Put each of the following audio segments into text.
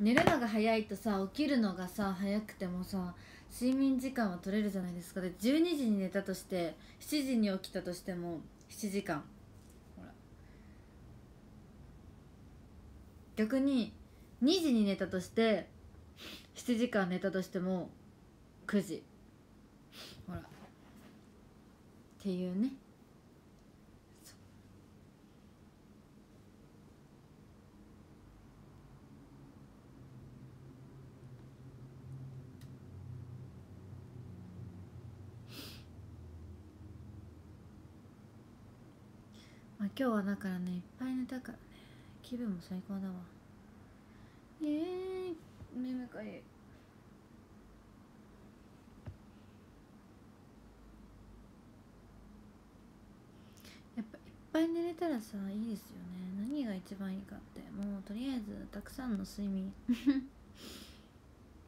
寝るのが早いとさ、起きるのがさ早くてもさ睡眠時間は取れるじゃないですか。で12時に寝たとして7時に起きたとしても7時間、ほら逆に2時に寝たとして7時間寝たとしても9時、ほらっていうね。まあ、今日はだからねいっぱい寝たからね気分も最高だわ。眠かい。やっぱいっぱい寝れたらさいいですよね。何が一番いいかってもうとりあえずたくさんの睡眠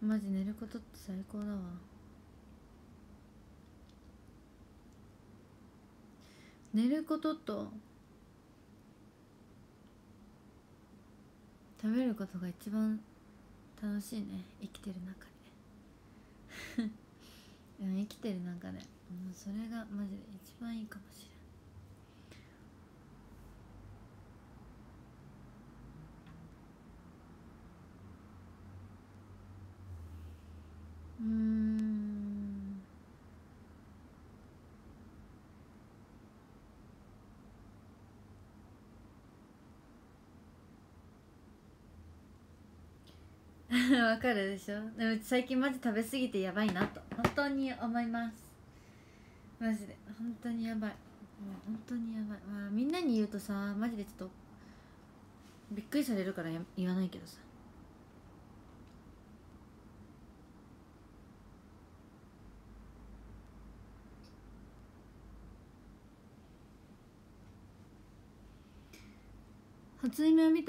マジ寝ることって最高だわ。寝ることと食べることが一番楽しいね、生きてる中で生きてる中でそれがマジで一番いいかもしれない。わかるでしょ。でも最近マジ食べ過ぎてやばいなと本当に思います。マジで本当にやばい、本当にやばい。まあみんなに言うとさマジでちょっとびっくりされるから言わないけどさ、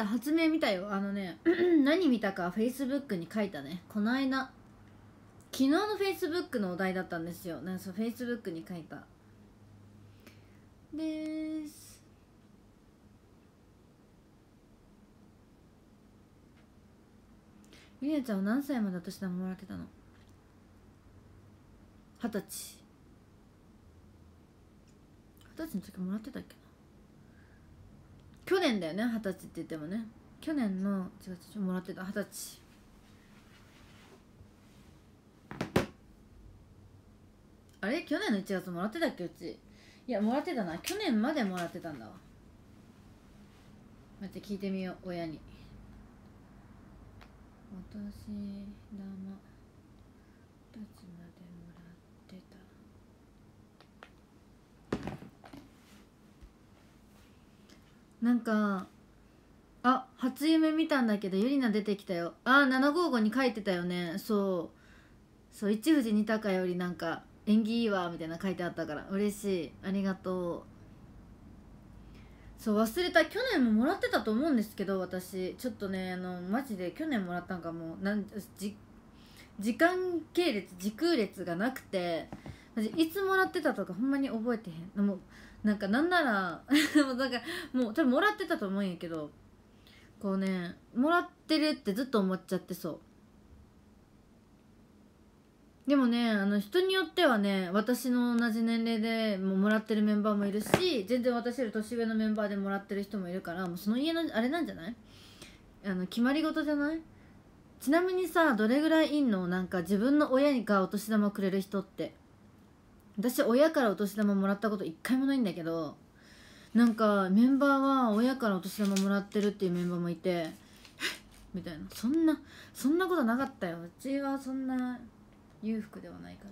発明見たよ。あのね何見たかフェイスブックに書いたね。この間昨日のフェイスブックのお題だったんですよ。なんかそうフェイスブックに書いたです。ゆりなちゃんは何歳まで私だももらってたの？20歳。20歳の時もらってたっけな。去年だよね、20歳って言ってもね。去年の違うもらってた20歳。あれ去年の1月もらってたっけうち。いやもらってたな、去年までもらってたんだわ。待って聞いてみよう親に。お年玉いつまでもらってた。なんかあ初夢見たんだけどゆりな出てきたよ。あ755に書いてたよね。そう一富士二鷹よりなんか縁起いいわみたいな書いてあったから嬉しい、ありがとう。そう忘れた、去年ももらってたと思うんですけど私ちょっとねマジで去年もらったんかも時間系列時空列がなくていつもらってたとかほんまに覚えてへん。もうなんならもう多分もらってたと思うんやけどこうねもらってるってずっと思っちゃってそう。でもね人によってはね私の同じ年齢でもらってるメンバーもいるし全然私より年上のメンバーでもらってる人もいるからもうその家のあれなんじゃない、決まり事じゃない。ちなみにさどれぐらいいんの？なんか自分の親がお年玉くれる人って。私親からお年玉もらったこと一回もないんだけどなんかメンバーは親からお年玉もらってるっていうメンバーもいてみたいな。そんなことなかったよ。うちはそんな裕福ではないから。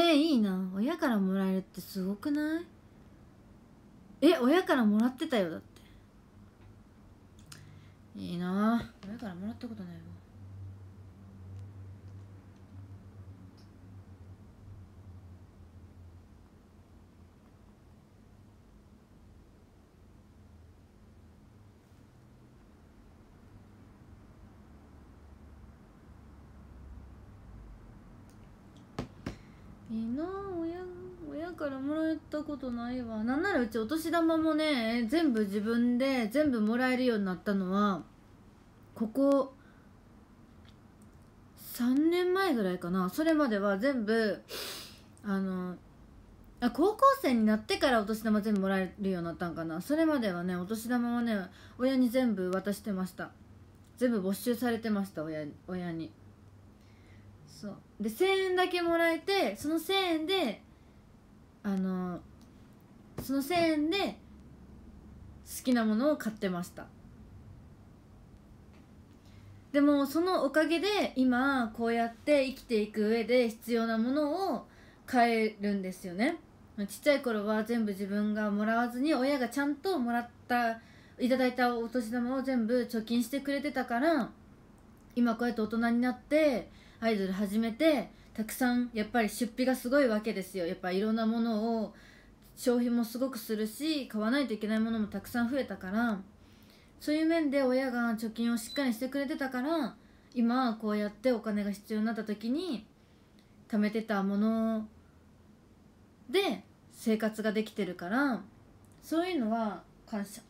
いいな親からもらえるってすごくない？親からもらってたよだって。いいな親からもらったことないわ。いいな、親からもらったことないわ。なんならうちお年玉もね、全部自分で全部もらえるようになったのはここ3年前ぐらいかな。それまでは全部高校生になってからお年玉全部もらえるようになったんかな。それまではね、お年玉はね、親に全部渡してました。全部没収されてました、親に。そうで1000円だけもらえて、その1000円でその1000円で好きなものを買ってました。でもそのおかげで今こうやって生きていく上で必要なものを買えるんですよね。ちっちゃい頃は全部自分がもらわずに、親がちゃんといただいたお年玉を全部貯金してくれてたから、今こうやって大人になってアイドル始めて、たくさんやっぱり出費がすごいわけですよ。やっぱいろんなものを消費もすごくするし、買わないといけないものもたくさん増えたから、そういう面で親が貯金をしっかりしてくれてたから、今こうやってお金が必要になった時に貯めてたもので生活ができてるから、そういうのは感謝。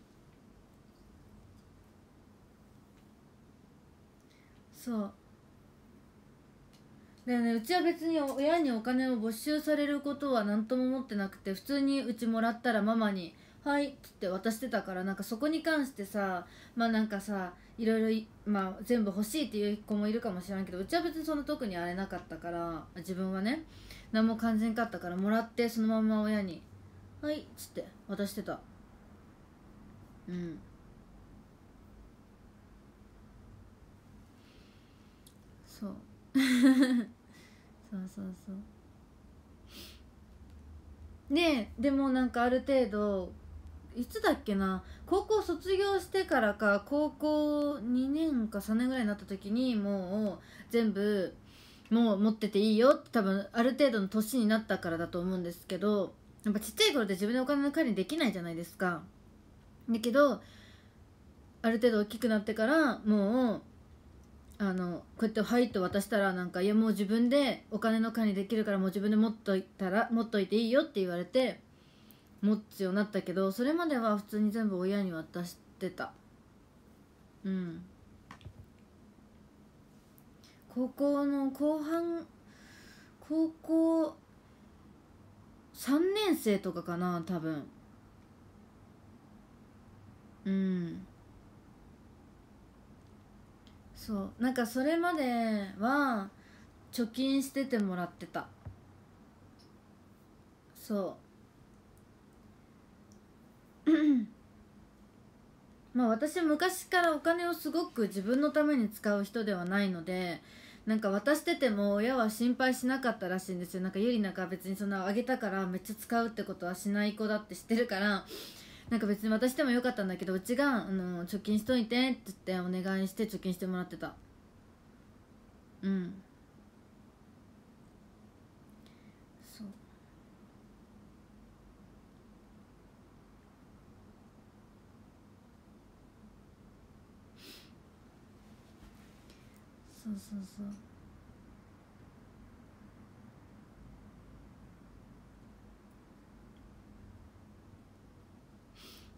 そうだよね。うちは別に親にお金を没収されることは何とも思ってなくて、普通にうちもらったらママに「はい」っつって渡してたから、なんかそこに関してさ、まあなんかさ、いろいろ、まあ、全部欲しいっていう子もいるかもしれないけど、うちは別にその特にあれなかったから、自分はね何も感じんかったから、もらってそのまま親に「はい」っつって渡してた。うん、そうそうそうそう。ねえ、でもなんかある程度、いつだっけな、高校卒業してからか、高校2年か3年ぐらいになった時に、もう全部もう持ってていいよって、多分ある程度の年になったからだと思うんですけど、やっぱちっちゃい頃って自分でお金の管理できないじゃないですか。だけどある程度大きくなってから、もうこうやって「はい」と渡したら、なんか「いや、もう自分でお金の管理できるから、もう自分で持っといていいよ」って言われて持つようになったけど、それまでは普通に全部親に渡してた。うん、高校の後半、高校3年生とかかな、多分。うん、そう、なんかそれまでは貯金しててもらってた。そう まあ私昔からお金をすごく自分のために使う人ではないので、なんか渡してても親は心配しなかったらしいんですよ。なんかゆりなんか別にそんなあげたからめっちゃ使うってことはしない子だって知ってるから、なんか別に渡してもよかったんだけど、うちが貯金しといてって言ってお願いして貯金してもらってた。うん、そう。そうそうそう、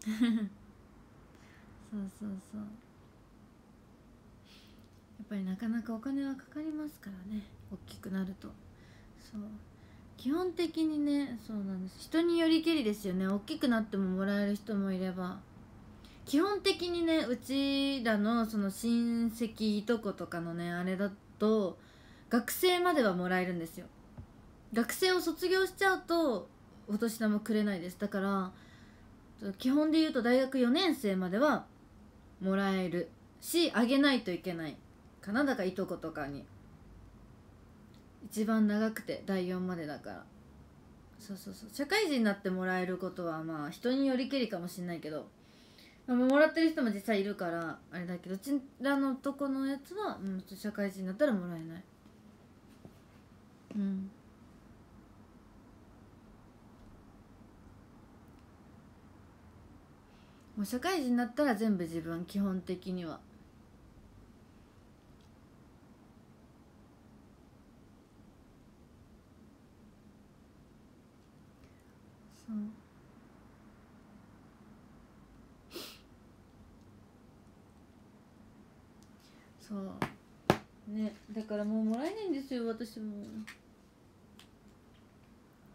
そうそうそう、やっぱりなかなかお金はかかりますからね、大きくなると。そう、基本的にね、そうなんです、人によりけりですよね。大きくなってももらえる人もいれば、基本的にね、うちらのその親戚いとことかのねあれだと、学生まではもらえるんですよ。学生を卒業しちゃうとお年玉くれないです。だから基本で言うと大学4年生まではもらえるし、あげないといけないかな。だからいとことかに一番長くて第4までだから、そうそうそう、社会人になってもらえることはまあ人によりけりかもしんないけど、もらってる人も実際いるからあれだけど、うちらのとこのやつは、うん、社会人になったらもらえない。うん、もう社会人になったら全部自分、基本的には。うん、そうね、だからもうもらえないんですよ、私もね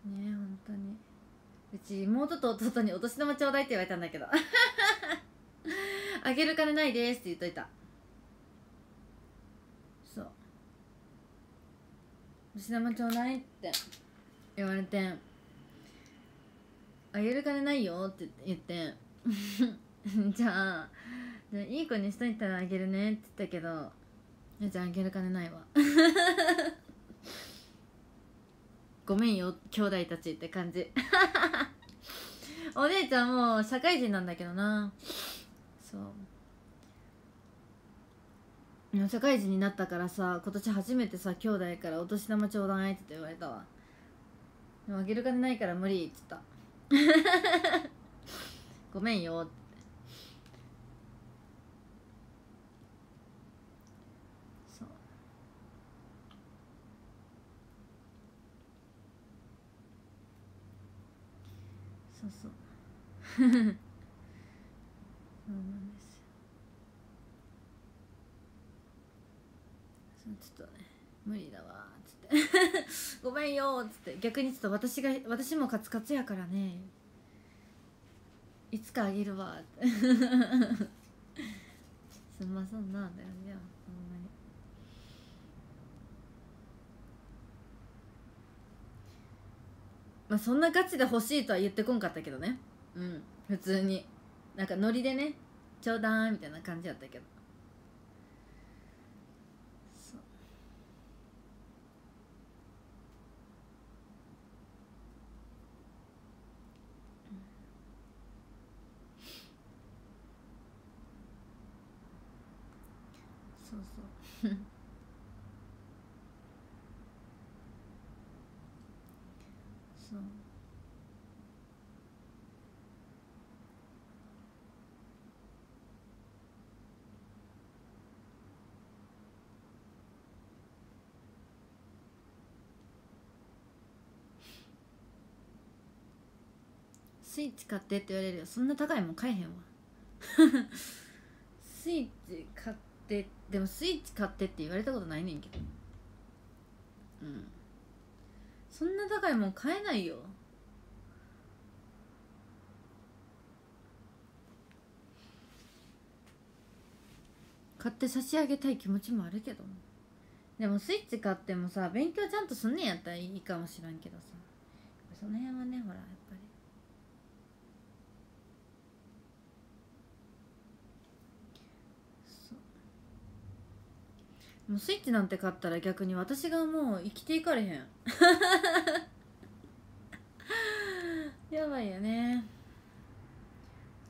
え、ほんとにうち妹と弟にお年玉ちょうだいって言われたんだけどあげる金ないですって言っといた。そうお年玉ちょうだいって言われて、あげる金ないよって言ってじゃあいい子にしといたらあげるねって言ったけど、やちゃんあげる金ないわごめんよ兄弟たちって感じお姉ちゃんもう社会人なんだけどな、そう社会人になったからさ、今年初めてさ兄弟からお年玉ちょうだいって言われたわ。でもあげる金ないから無理って言ったごめんよって。そうそうなんですよ。ちょっとね無理だわーっつってごめんよーっつって、逆にちょっと私もカツカツやからね、いつかあげるわーってすんませんなんだよね、ほんまに。まあそんなガチで欲しいとは言ってこんかったけどね、うん、普通になんかノリでねちょうだいみたいな感じやったけど、そうそうそうそうスイッチ買ってって言われるよ。そんな高いもん買えへんわスイッチ買って、でもスイッチ買ってって言われたことないねんけど、うん、そんな高いもん買えないよ。買って差し上げたい気持ちもあるけど、でもスイッチ買ってもさ勉強ちゃんとすんねんやったらいいかもしらんけどさ、その辺はねほらやっぱりもうスイッチなんて買ったら逆に私がもう生きていかれへんやばいよね。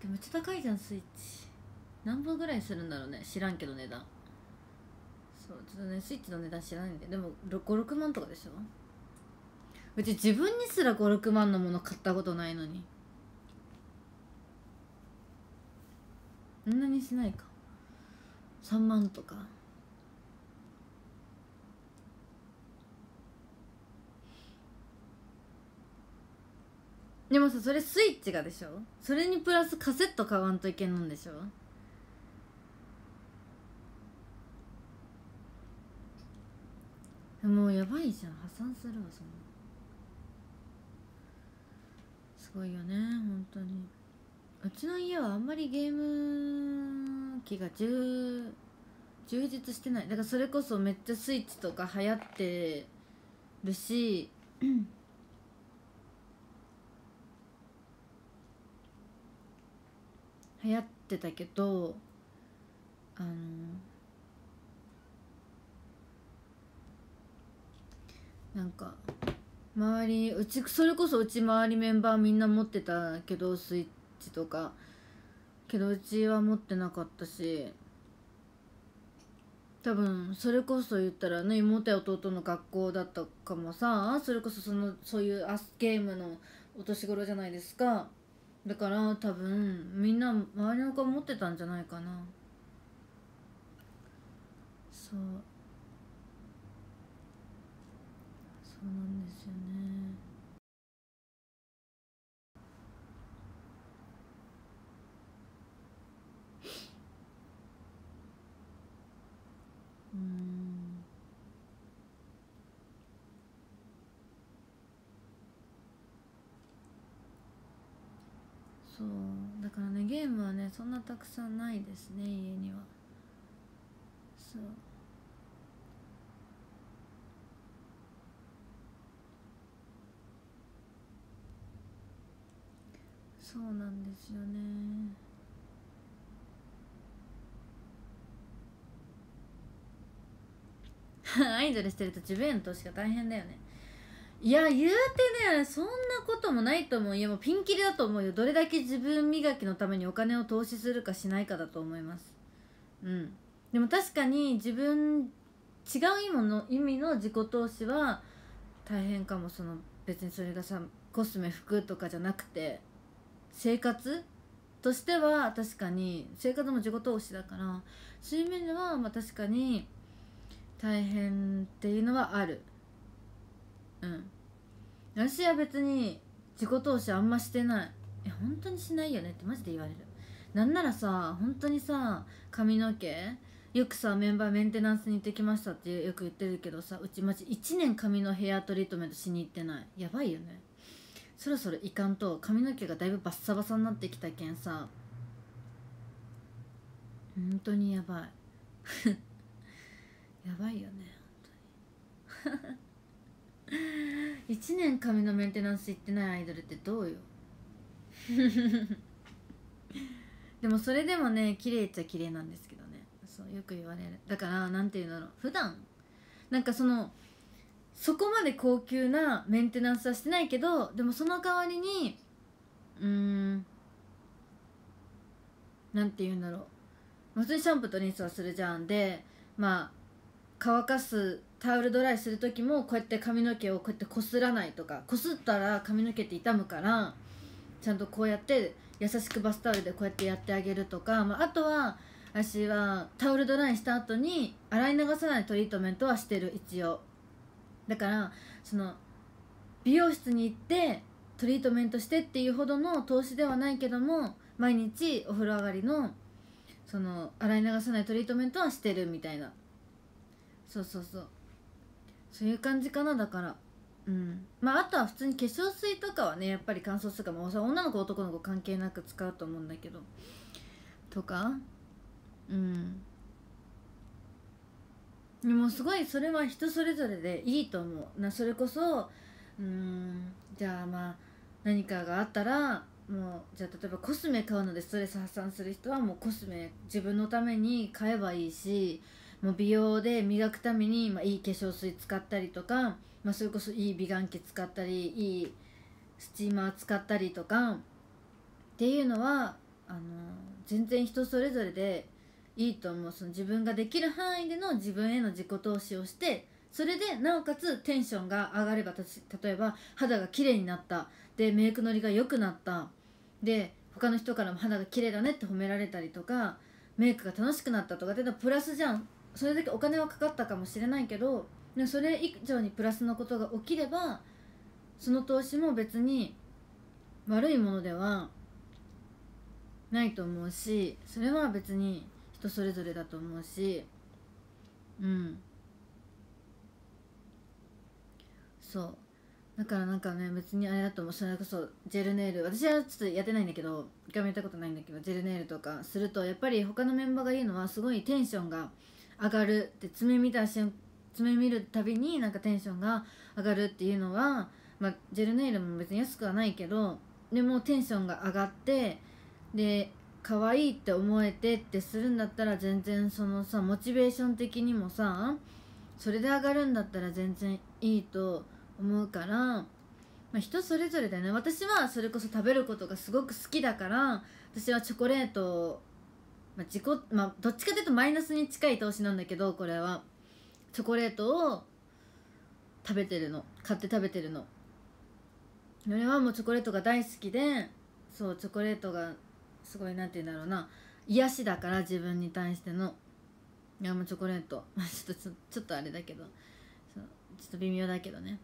でもめっちゃ高いじゃんスイッチ。何本ぐらいするんだろうね、知らんけど値段。そうちょっとねスイッチの値段知らないんで、でも56万とかでしょ。うち自分にすら56万のもの買ったことないのに、そんなにしないか、3万とか。でもさそれスイッチがでしょ、それにプラスカセット買わんといけんのんでしょ。もうやばいじゃん、破産するわそんな。すごいよね本当に。うちの家はあんまりゲーム機が充実してない。だからそれこそめっちゃスイッチとか流行ってるし流行ってたけど、なんか周り、うちそれこそうち周りメンバーみんな持ってたけどスイッチとか、けどうちは持ってなかったし、多分それこそ言ったらね妹や弟の学校だったかもさ、それこそそういうゲームのお年頃じゃないですか。だから多分みんな周りの子持ってたんじゃないかな。そうそうなんですよね。そうだからね、ゲームはねそんなたくさんないですね、家には。そう、そうなんですよね。アイドルしてると自分への投資が大変だよね。いや、言うてね、そんなこともないと思う。いや、もうピンキリだと思うよ。どれだけ自分磨きのためにお金を投資するかしないかだと思います。うん。でも確かに自分違う意味の自己投資は大変かも。その別にそれがさ、コスメ服とかじゃなくて生活としては、確かに生活も自己投資だから、そういう意味ではまあ確かに大変っていうのはある。うん。私は別に自己投資あんましてない。え、本当にしないよねってマジで言われる。なんならさ、本当にさ、髪の毛よくさ、メンバーメンテナンスに行ってきましたってよく言ってるけどさ、うちマジ1年髪のヘアトリートメントしに行ってない。やばいよね。そろそろいかんと。髪の毛がだいぶバッサバサになってきたけんさ、本当にやばい。やばいよね、本当に。1年髪のメンテナンス行ってないアイドルってどうよ。でもそれでもね、綺麗っちゃ綺麗なんですけどね。そう、よく言われる。だからなんていうんだろう、普段なんかそこまで高級なメンテナンスはしてないけど、でもその代わりになんていうんだろう、普通にシャンプーとリンスはするじゃん。でまあ乾かす、タオルドライする時もこうやって髪の毛をこうやってこすらないとか、こすったら髪の毛って傷むから、ちゃんとこうやって優しくバスタオルでこうやってやってあげるとか、まあ、あとは私はタオルドライした後に洗い流さないトリートメントはしてる、一応。だからその美容室に行ってトリートメントしてっていうほどの投資ではないけども、毎日お風呂上がりのその洗い流さないトリートメントはしてるみたいな。そうそうそう、そういう感じかな。だからまああとは普通に化粧水とかはね、やっぱり乾燥するかも、女の子男の子関係なく使うと思うんだけど、とかでもすごいそれは人それぞれでいいと思うな。それこそじゃあまあ何かがあったら、もうじゃあ例えばコスメ買うのでストレス発散する人はもうコスメ自分のために買えばいいし、もう美容で磨くために、まあ、いい化粧水使ったりとか、まあ、それこそいい美顔器使ったり、いいスチーマー使ったりとかっていうのは全然人それぞれでいいと思う。その自分ができる範囲での自分への自己投資をして、それでなおかつテンションが上がれば、例えば肌が綺麗になった、でメイクのりが良くなった、で他の人からも肌が綺麗だねって褒められたりとか、メイクが楽しくなったとかっていうのはプラスじゃん。それだけお金はかかったかもしれないけど、でもそれ以上にプラスのことが起きれば、その投資も別に悪いものではないと思うし、それは別に人それぞれだと思うし、そうだからなんかね、別にあれだと思う。それこそジェルネイル、私はちょっとやってないんだけど、一回もやったことないんだけど、ジェルネイルとかするとやっぱり他のメンバーが言うのは、すごいテンションが上がるって、爪見るたびになんかテンションが上がるっていうのは、まあ、ジェルネイルも別に安くはないけど、でもテンションが上がって、で可愛いって思えてってするんだったら、全然そのさ、モチベーション的にもさ、それで上がるんだったら全然いいと思うから、まあ、人それぞれだよね。私はそれこそ食べることがすごく好きだから、私はチョコレートをどっちかというとマイナスに近い投資なんだけど、これはチョコレートを買って食べてるの。俺はもうチョコレートが大好きで、そう、チョコレートがすごい、なんて言うんだろうな、癒しだから、自分に対しての。いや、もうチョコレートちょっとあれだけど、そう、ちょっと微妙だけどね、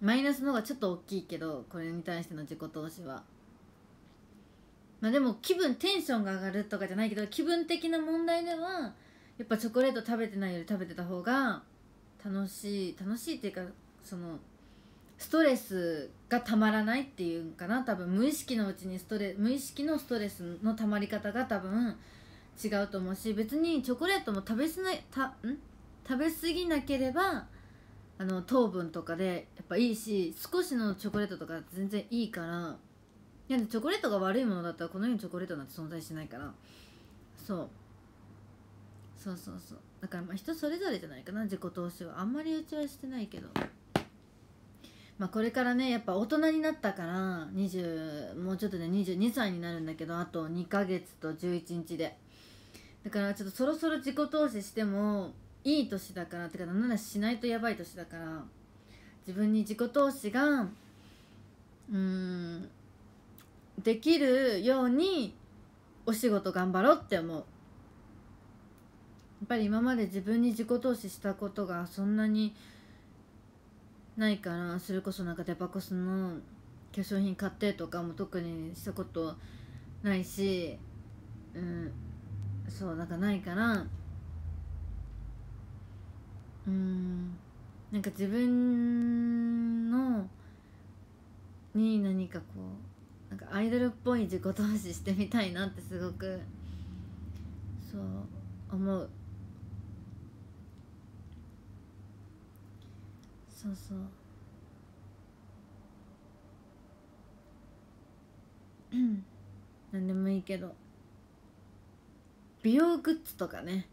マイナスの方がちょっと大きいけど、これに対しての自己投資は。まあでもテンションが上がるとかじゃないけど、気分的な問題ではやっぱチョコレート食べてないより食べてた方が楽しいっていうか、そのストレスがたまらないっていうんかな、多分無意識のうちに無意識のストレスのたまり方が多分違うと思うし、別にチョコレートも食べ過ぎなければ糖分とかでやっぱいいし、少しのチョコレートとか全然いいから、いやチョコレートが悪いものだったらこの世にチョコレートなんて存在しないから、そうそうそう、だからまあ人それぞれじゃないかな、自己投資はあんまりうちはしてないけど、まあこれからねやっぱ大人になったから、もうちょっとで22歳になるんだけど、あと2ヶ月と11日で、だからちょっとそろそろ自己投資してもいい年だから、てかなんならしないとやばい年だから、自分に自己投資ができるようにお仕事頑張ろうって思う。やっぱり今まで自分に自己投資したことがそんなにないから、それこそなんかデパコスの化粧品買ってとかも特にしたことないし、そうなんかないから、なんか自分のに何かこうなんかアイドルっぽい自己投資してみたいなってすごくそう思う。そうそう。何でもいいけど、美容グッズとかね、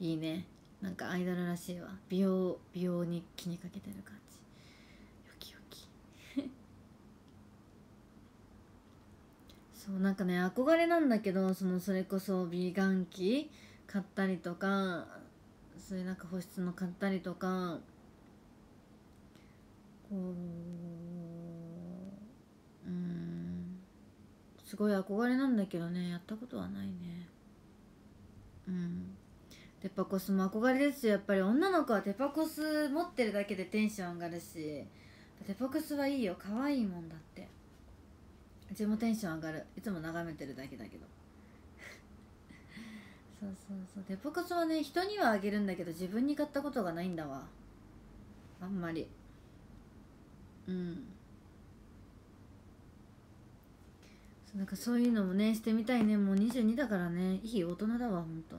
いいね。なんかアイドルらしいわ。美容に気にかけてる感じ。よきよき。そうなんかね、憧れなんだけど、それこそ美顔器買ったりとか、そういうなんか保湿の買ったりとか、こうすごい憧れなんだけどね、やったことはないね。デパコスも憧れですよ。やっぱり女の子はデパコス持ってるだけでテンション上がるし、デパコスはいいよ、可愛いもんだって。うちもテンション上がる、いつも眺めてるだけだけどそうデパコスはね、人にはあげるんだけど自分に買ったことがないんだわ、あんまり。なんかそういうのもねしてみたいね。もう22だからね、いい大人だわほんと。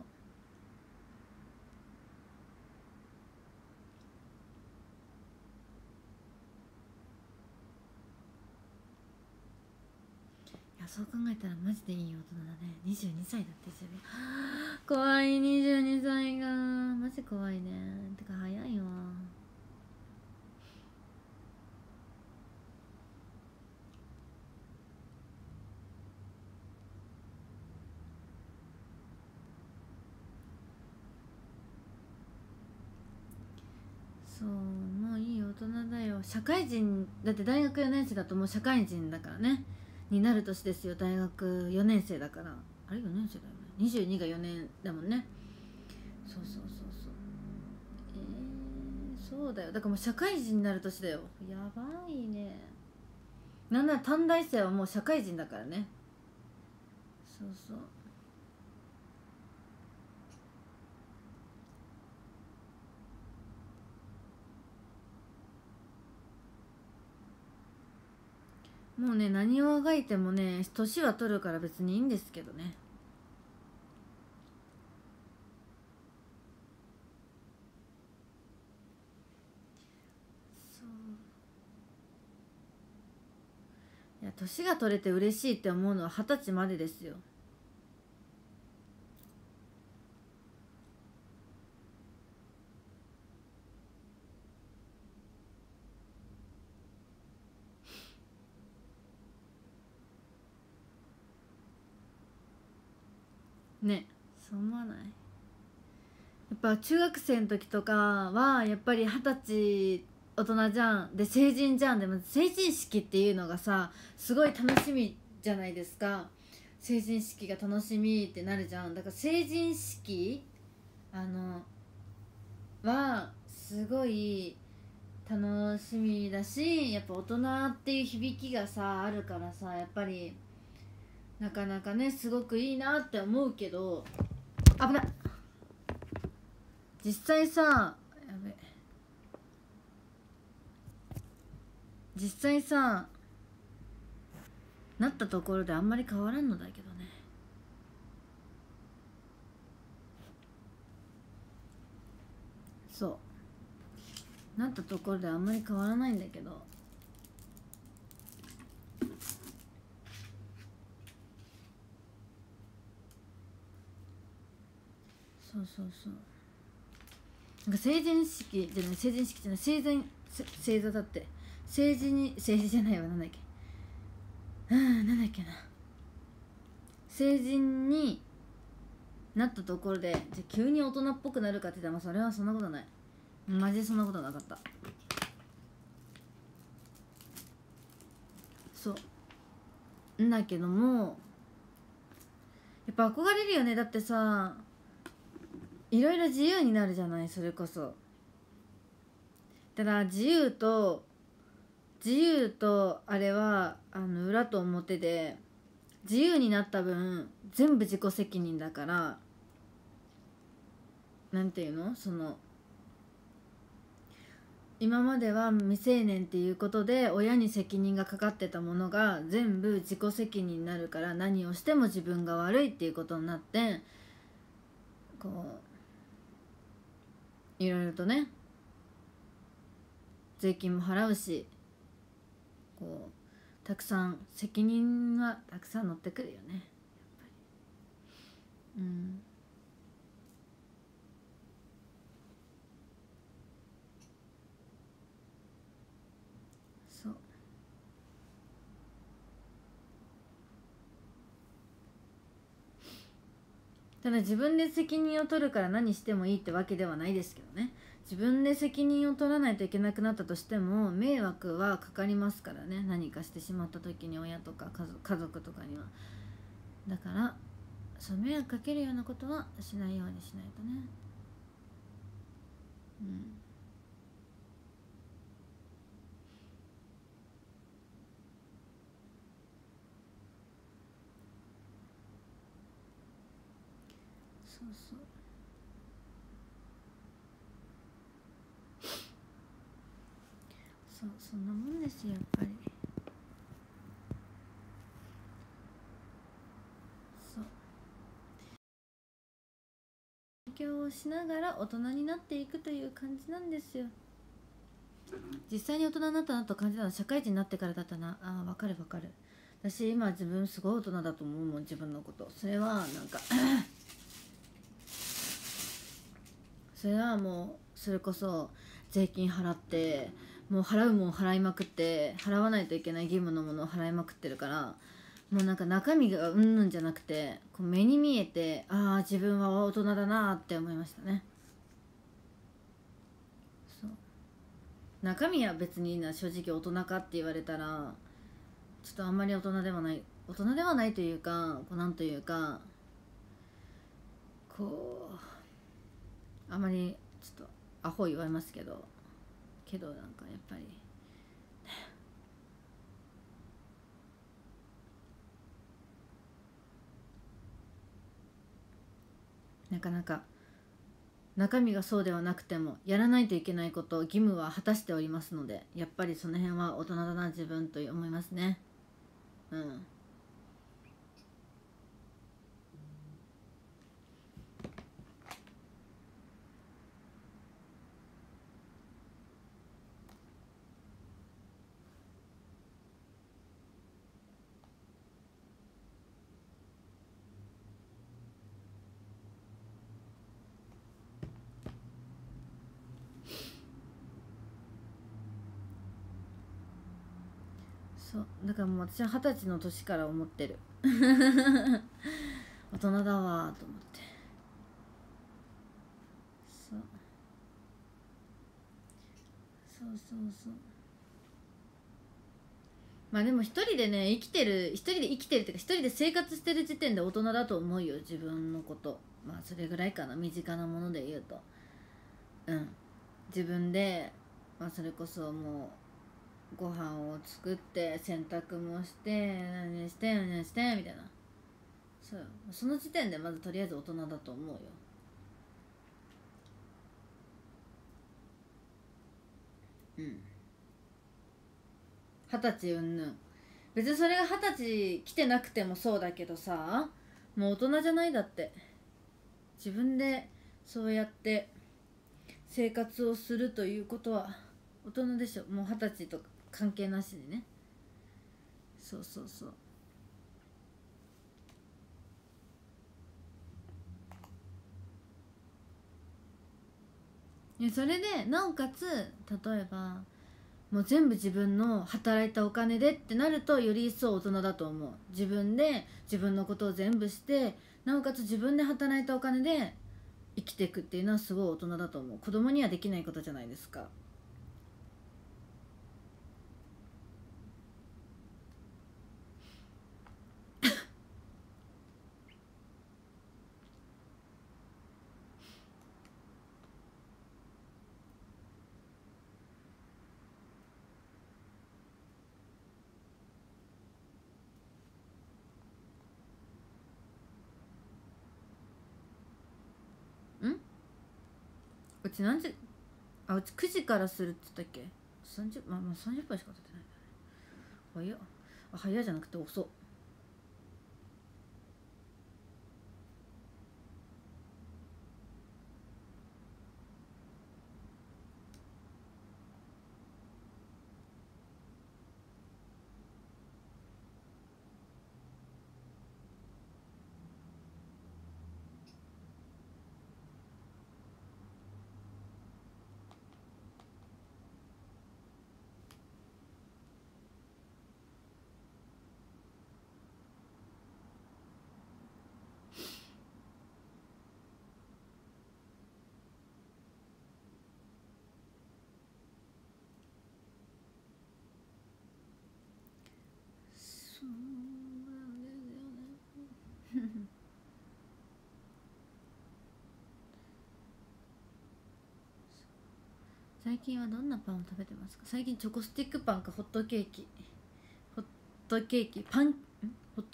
そう考えたらマジでいい大人だね。22歳だって自分、怖い。22歳がマジ怖いね。てか早いわ。そうもういい大人だよ。社会人だって、大学4年生だともう社会人だからね、になる年ですよ。大学4年生だから、あれ4年生だよね、22が4年だもんね。そうそうだよ。だからもう社会人になる年だよ。やばいね。なんなら短大生はもう社会人だからね。そうもうね、何をあがいてもね、年は取るから別にいいんですけどね。いや、年が取れて嬉しいって思うのは20歳までですよ。ね、そう思わない？やっぱ中学生の時とかはやっぱり20歳、大人じゃん、で成人じゃん、でも成人式っていうのがさすごい楽しみじゃないですか。成人式が楽しみってなるじゃん。だから成人式はすごい楽しみだし、やっぱ大人っていう響きがさあるからさ、やっぱりなかなかねすごくいいなって思うけど、危ない。実際さ、やべ実際さなったところであんまり変わらんのだけどね。そうなったところであんまり変わらないんだけど、そうそうそう、なんか成人になったところでじゃ急に大人っぽくなるかって言ったら、まあ、それはそんなことない。マジでそんなことなかった。そうなんだけども、やっぱ憧れるよね。だってさいろいろ自由になるじゃない。それこそただ自由とあれは裏と表で、自由になった分全部自己責任だから、なんていうの、その今までは未成年っていうことで親に責任がかかってたものが全部自己責任になるから、何をしても自分が悪いっていうことになって、こういろいろとね税金も払うし、こうたくさん責任はたくさん乗ってくるよね、やっぱり。うん。ただ自分で責任を取るから何してもいいってわけではないですけどね。自分で責任を取らないといけなくなったとしても迷惑はかかりますからね。何かしてしまった時に親とか家族とかには。だからそう迷惑かけるようなことはしないようにしないとね。うん。そうそう、そんなもんですよ、やっぱり。そう勉強をしながら大人になっていくという感じなんですよ。実際に大人になったなと感じたのは社会人になってからだったな。ああ、わかるわかる。私今自分すごい大人だと思うもん、自分のこと。それはなんかそれはもうそれこそ税金払って、もう払うもん払いまくって、払わないといけない義務のものを払いまくってるから、もうなんか中身がうんぬんじゃなくて、こう目に見えてああ自分は大人だなって思いましたね。そう中身は別にな、正直大人かって言われたらちょっとあんまり大人ではない、大人ではないというか、こうなんというか、こうあまりちょっとアホ言われますけど、なんかやっぱりなかなか中身がそうではなくてもやらないといけないこと義務は果たしておりますので、やっぱりその辺は大人だな自分と思いますね。うん、だからもう私は20歳の年から思ってる大人だわと思って。そうそうまあでも一人でね生きてるっていうか、一人で生活してる時点で大人だと思うよ、自分のこと。まあそれぐらいかな、身近なもので言うと。うん、自分で、まあ、それこそもうご飯を作って洗濯もして何してみたいな。そう、その時点でまずとりあえず大人だと思うよ。うん、20歳うんぬん、別にそれが20歳来てなくてもそうだけどさ、もう大人じゃないだって。自分でそうやって生活をするということは大人でしょ。もう20歳とか関係なしにね。そうそうそう、それでなおかつ、例えばもう全部自分の働いたお金でってなると、より一層大人だと思う。自分で自分のことを全部して、なおかつ自分で働いたお金で生きていくっていうのはすごい大人だと思う。子供にはできないことじゃないですか。うち何時、あ、うち9時からするって言ったっけ。30、まあ、もう30分しか経ってないんだね。早っ。あ、早じゃなくて遅っ。最近はどんなパンを食べてますか？最近チョコスティックパンかホットケーキ、ホットケーキか、ホッ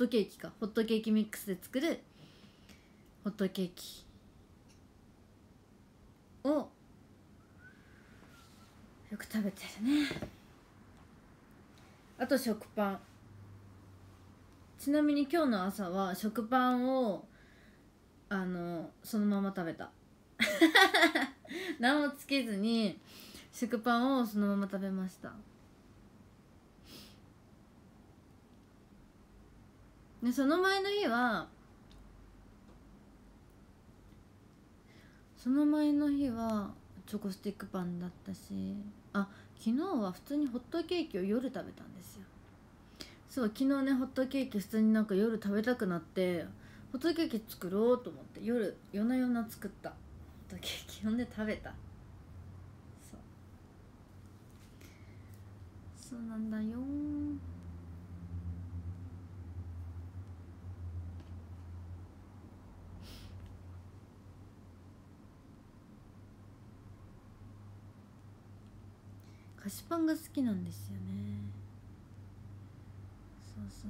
トケーキミックスで作るホットケーキをよく食べてるね。あと食パン。ちなみに今日の朝は食パンをそのまま食べた。何もつけずに食パンをそのまま食べました。でその前の日はチョコスティックパンだったし、あ、昨日は普通にホットケーキを夜食べたんですよ。そう、昨日ね、ホットケーキ普通になんか夜食べたくなって、ホットケーキ作ろうと思って夜夜な夜な作ったホットケーキ、読んで食べた。そうなんだよ。菓子パンが好きなんですよね。そうそ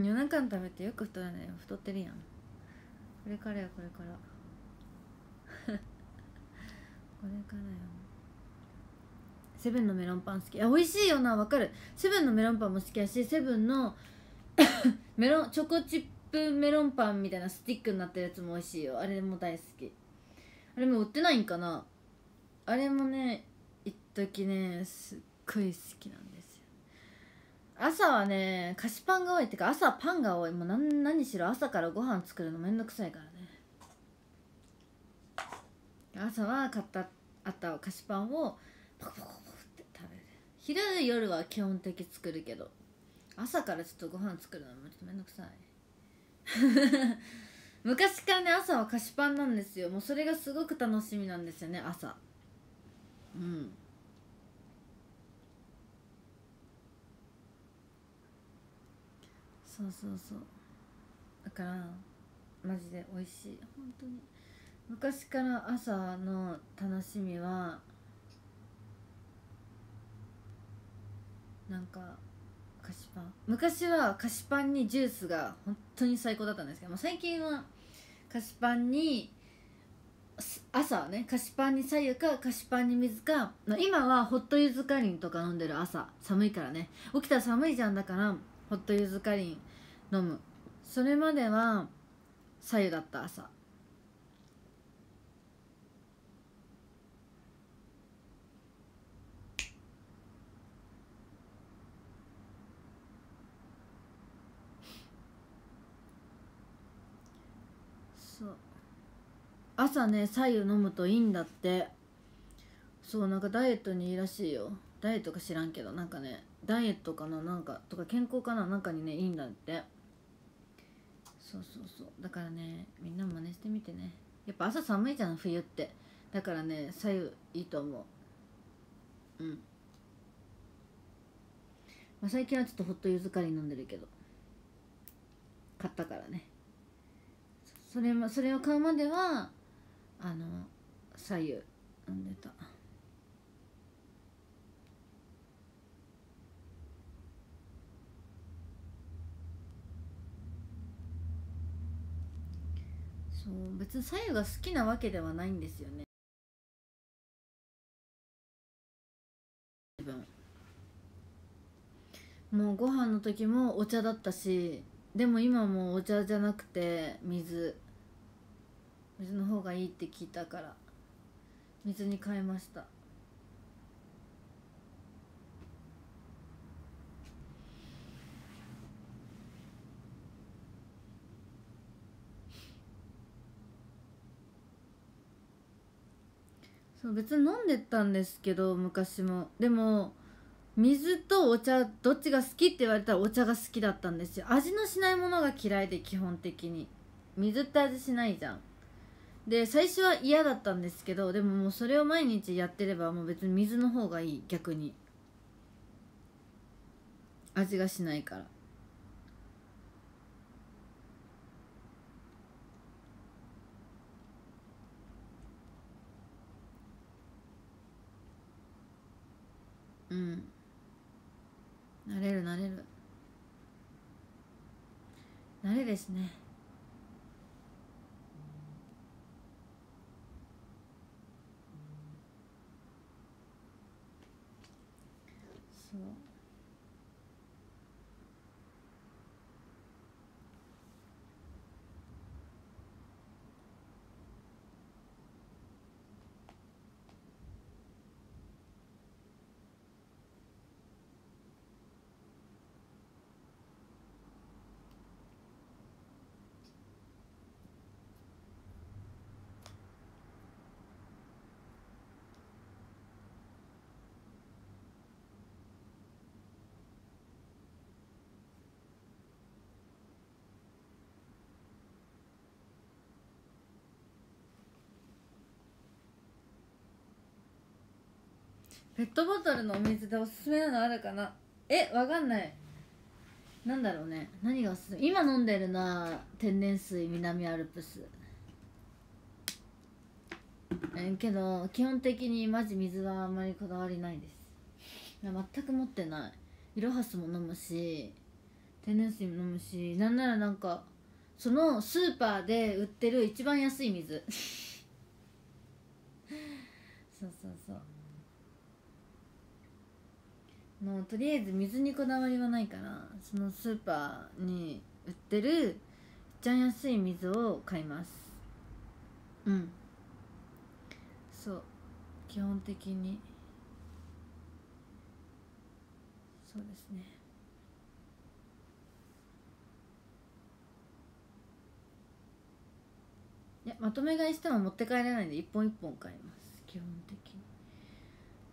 う、夜中に食べてよく太らないよ。太ってるやん。これからよ、これからこれからよ。セブンのメロンパン好き。あ、美味しいよな。わかる。セブンのメロンパンも好きやし、セブンのチョコチップメロンパンみたいなスティックになってるやつも美味しいよ。あれも大好き。あれも売ってないんかな。あれもね、一時ね、すっごい好きなんです。朝はね、菓子パンが多いってか、朝パンが多い。もう何しろ朝からご飯作るのめんどくさいからね。朝は買ったあった菓子パンをパクパクパクって食べる。昼夜は基本的作るけど、朝からちょっとご飯作るのもちょっとめんどくさい昔からね、朝は菓子パンなんですよ。もうそれがすごく楽しみなんですよね、朝。うん、そうそうそう。だからマジで美味しい。本当に昔から朝の楽しみはなんか菓子パン、昔は菓子パンにジュースが本当に最高だったんですけど、もう最近は菓子パンに朝はね、菓子パンに白湯か菓子パンに水か、今はホットゆずかりんとか飲んでる。朝寒いからね、起きたら寒いじゃん、だからホットゆずかりん飲む。それまでは白湯だった。朝ね白湯飲むといいんだって。そう、なんかダイエットにいいらしいよ。ダイエットか知らんけど、なんかねダイエットかな、なんかとか健康かな、なんかにねいいんだって。そうそうそう、だからねみんな真似してみてね。やっぱ朝寒いじゃん冬って、だからね白湯いいと思う。うん、まあ、最近はちょっとホットゆずかり飲んでるけど、買ったからね。それを買うまでは白湯飲んでた。そう、別に白湯が好きなわけではないんですよね。自分もうご飯の時もお茶だったし、でも今もうお茶じゃなくて水の方がいいって聞いたから水に変えました。そう、別に飲んでたんですけど昔も。でも水とお茶どっちが好きって言われたらお茶が好きだったんですよ。味のしないものが嫌いで、基本的に水って味しないじゃん。で最初は嫌だったんですけど、でももうそれを毎日やってればもう別に水の方がいい。逆に味がしないから。うん、慣れですね。そう、ペットボトルのお水でおすすめなのあるかな。わかんない、なんだろうね、何がおすすめ。今飲んでるな、天然水南アルプス。けど基本的にマジ水はあんまりこだわりないです。全く持ってない。イロハスも飲むし天然水も飲むし、なんならなんかそのスーパーで売ってる一番安い水そうそうそう、もうとりあえず水にこだわりはないから、そのスーパーに売ってるいっちゃん安い水を買います。うん、そう、基本的にそうですね。いや、まとめ買いしても持って帰れないんで一本一本買います、基本的に。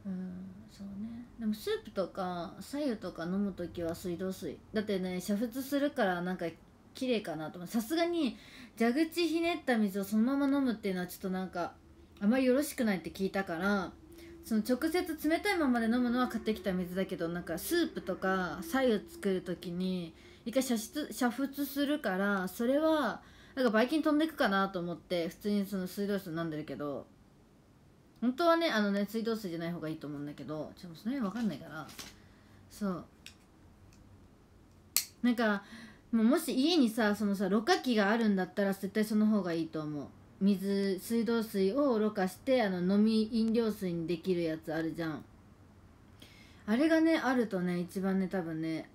うん、そうね。でもスープとか白湯とか飲む時は水道水だってね、煮沸するからなんか綺麗かなと思う。さすがに蛇口ひねった水をそのまま飲むっていうのはちょっとなんかあまりよろしくないって聞いたから、その直接冷たいままで飲むのは買ってきた水だけど、なんかスープとか白湯作る時に一回煮沸するから、それはなんかばい菌飛んでくかなと思って普通にその水道水飲んでるけど、本当はね水道水じゃない方がいいと思うんだけど、ちょっとその辺分かんないから、そうなんかもし家にさそのさろ過器があるんだったら絶対その方がいいと思う。水道水をろ過して飲料水にできるやつあるじゃん。あれがねあるとね一番ね多分ね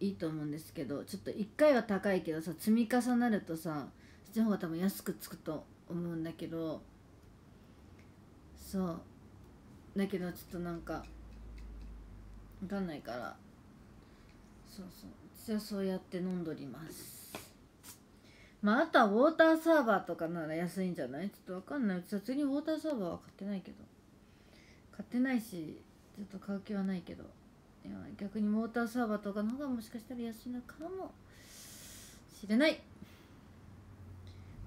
いいと思うんですけど、ちょっと1回は高いけどさ積み重なるとさそっちの方が多分安くつくと思うんだけど、そうだけどちょっとなんか分かんないから、そうそう私はそうやって飲んどります。まああとはウォーターサーバーとかなら安いんじゃない？ちょっと分かんない。うちは次にウォーターサーバーは買ってないけど、買ってないしちょっと買う気はないけど、いや逆にウォーターサーバーとかの方がもしかしたら安いのかもしれない。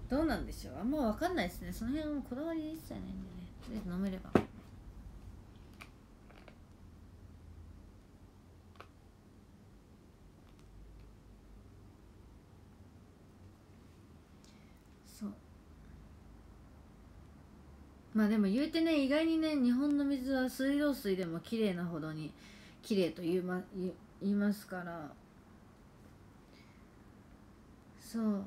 どうなんでしょう、あんま分かんないですね。その辺はこだわり一切ないんでね、とりあえず飲めれば。まあでも言うてね、意外にね日本の水は水道水でも綺麗なほどに綺麗と言いますから、そう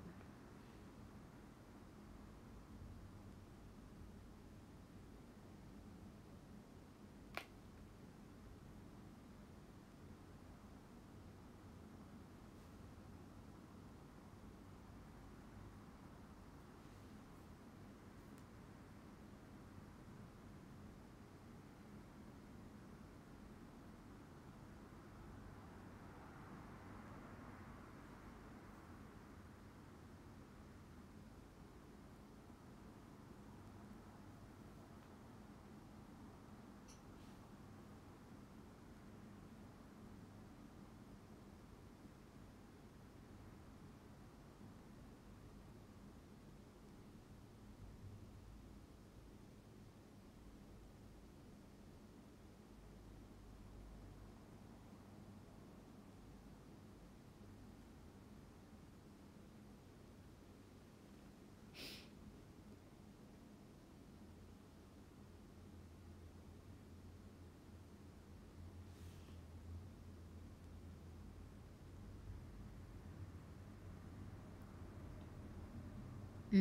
ちょっと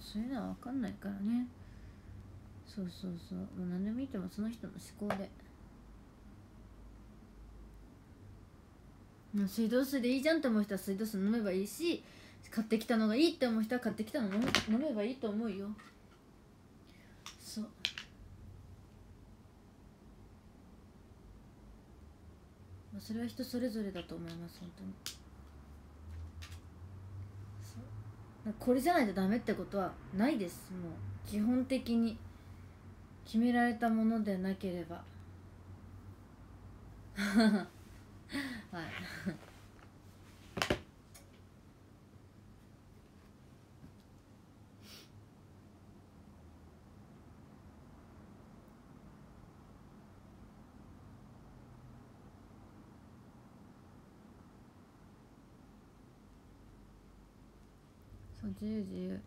そういうのは分かんないからね。そうそうそう、もう何でもいいと思う、その人の思考で。水道水でいいじゃんって思う人は水道水飲めばいいし、買ってきたのがいいって思う人は買ってきたの飲めばいいと思うよ。そう、それは人それぞれだと思います、本当に。これじゃないとダメってことはないです。もう基本的に決められたものでなければはい自由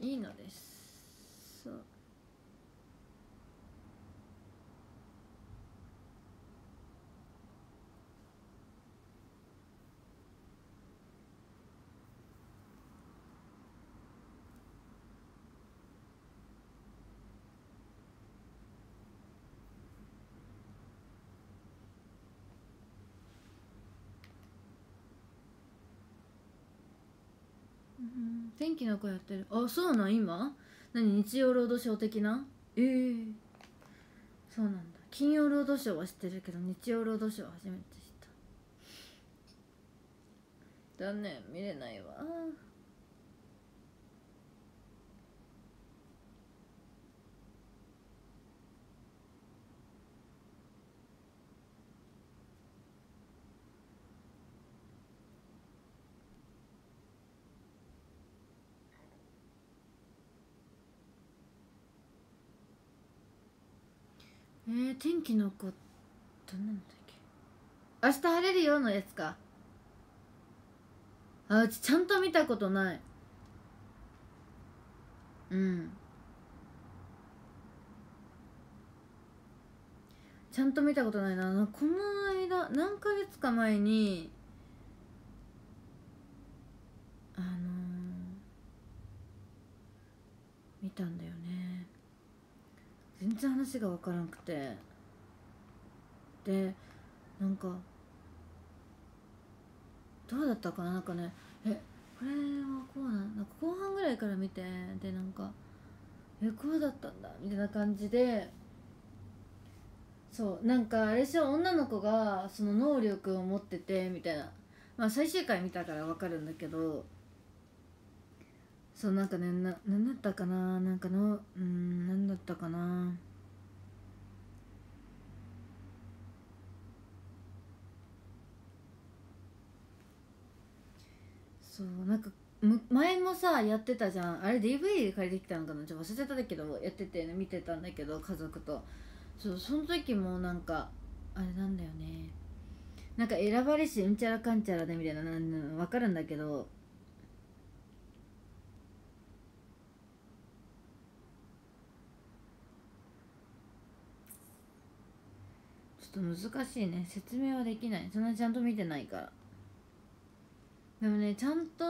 いいのです。そう天気の子やってる。あ、そうなん、今何、日曜ロードショー的な。そうなんだ。金曜ロードショーは知ってるけど日曜ロードショーは初めて知った。残念、見れないわ。天気の子どんなのだっけ。明日晴れるよのやつか。あ、うちちゃんと見たことない。ちゃんと見たことないな。この間何ヶ月か前に見たんだよね。全然話が分からなくて、でなんかどうだったかな、なんかね、これはこうなんか後半ぐらいから見て、でなんかこうだったんだみたいな感じで、そうなんかあれしょ、女の子がその能力を持っててみたいな、まあ最終回見たから分かるんだけど、そうなんかね、何だったかな、なんかの何だったかな、そうなんか前もさやってたじゃん、あれ DVD で借りてきたのかな、ちょっと忘れちゃったけど、やってて、ね、見てたんだけど家族と、そうその時もなんかあれなんだよね、なんか選ばれしうんちゃらかんちゃらでみたいな、分かるんだけど。ちょっと難しいね、説明はできない、そんなちゃんと見てないから。でもね、ちゃんと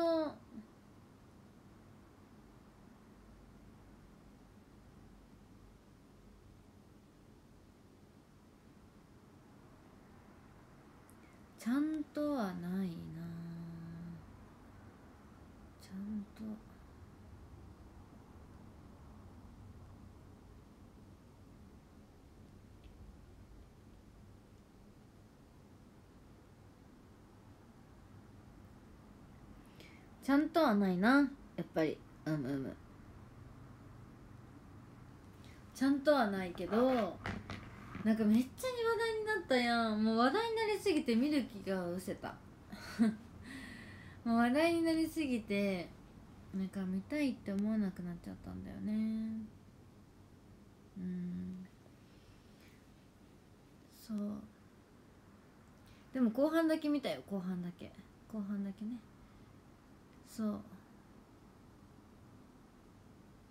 ちゃんとはないな、ちゃんとちゃんとはないな、やっぱりちゃんとはないけど、なんかめっちゃに話題になったやん。もう話題になりすぎて見る気が失せたもう話題になりすぎてなんか見たいって思わなくなっちゃったんだよね。そうでも後半だけ見たよ、後半だけね、そう